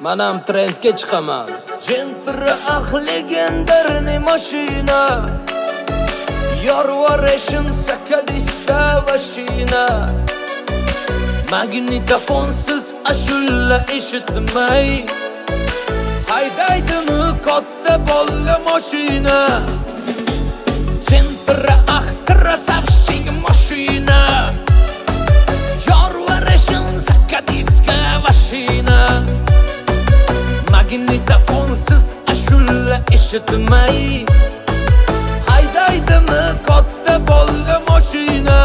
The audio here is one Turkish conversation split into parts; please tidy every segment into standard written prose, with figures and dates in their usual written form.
Manam trendga chiqaman. Jentra ahli genderni mashina. Yorvarishim sakalista vashina. Magnitofonsiz ashulla eshitmay. Haydaydimi katta bolla mashina. Jentra ah krasavshig mashina. Yorvarishim sakalista vashina. Magnitofonsiz ashulla eshitmay. Haydaydimi katta bolla mashina.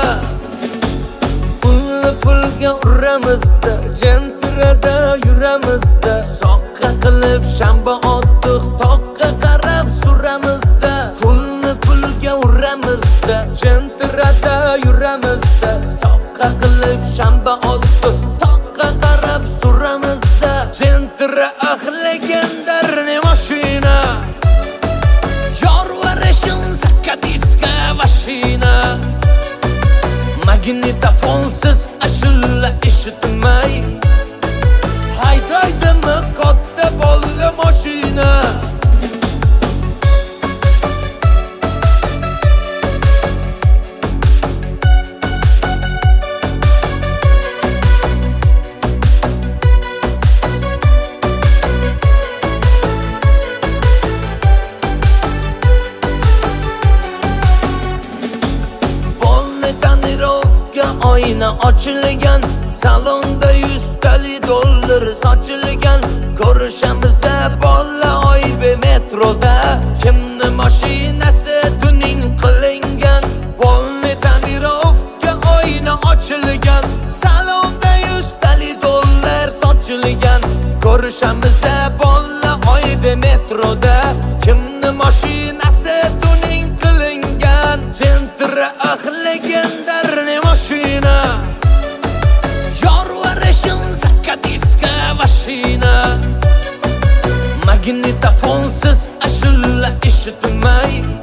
Pulga uramizda, Jentrada yuramizda. Soqqa qilib shanba otdiq, toqqa qarab suramizda. Pulni pulga uramizda, Jentrada yuramizda. Soqqa qilib shanba otdiq, toqqa qarab suramizda. Jentra ahli genderni mashina. Yorvarishim zakadiska vashina. Magnitofonsiz ashulla eshitmay. Haydaydimi katta bolli mashina. Oyna ochilgan, salonda 100 dollar sochilgan. Ko'rishamiza bolla oybe metroda. Kimni mashinasi tuning qilingan. Bolni tonirovka oyna ochilgan, salonda 100 dollar sochilgan. Ko'rishamiza bolla oybe metroda. Kimni mashinasi tuning qilingan. Jentra ahli genderni mashina. Yorvarishim zakadiska vashina. Magnitofonsiz ashulla eshitmay.